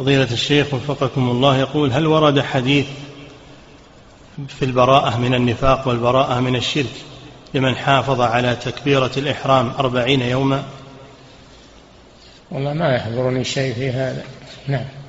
فضيلة الشيخ وفقكم الله، يقول: هل ورد حديث في البراءة من النفاق والبراءة من الشرك لمن حافظ على تكبيرة الإحرام 40 يوما؟ والله ما يحضرني شيء في هذا. نعم.